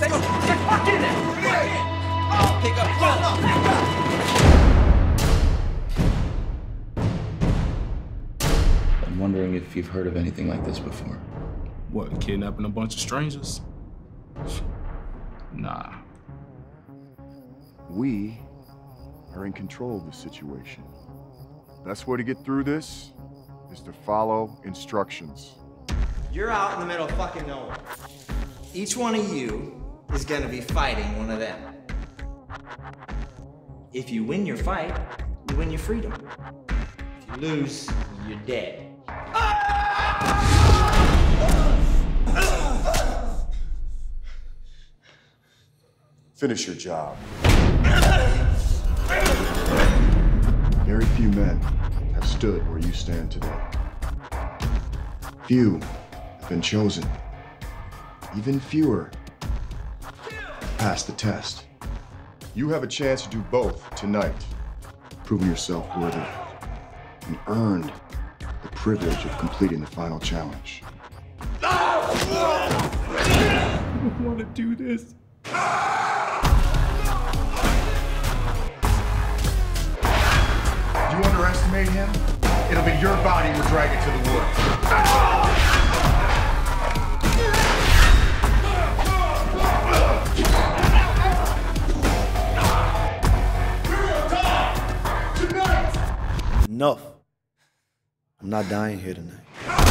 Take him! Pick up! I'm wondering if you've heard of anything like this before. What, kidnapping a bunch of strangers? Nah. We are in control of the situation. Best way to get through this is to follow instructions. You're out in the middle of fucking nowhere. Each one of you is gonna be fighting one of them. If you win your fight, you win your freedom. If you lose, you're dead. Finish your job. Very few men have stood where you stand today. Few have been chosen. Even fewer pass the test. You have a chance to do both tonight. Prove yourself worthy and earn the privilege of completing the final challenge. I don't want to do this. If you underestimate him, it'll be your body we'll drag it to the woods. Enough. I'm not dying here tonight.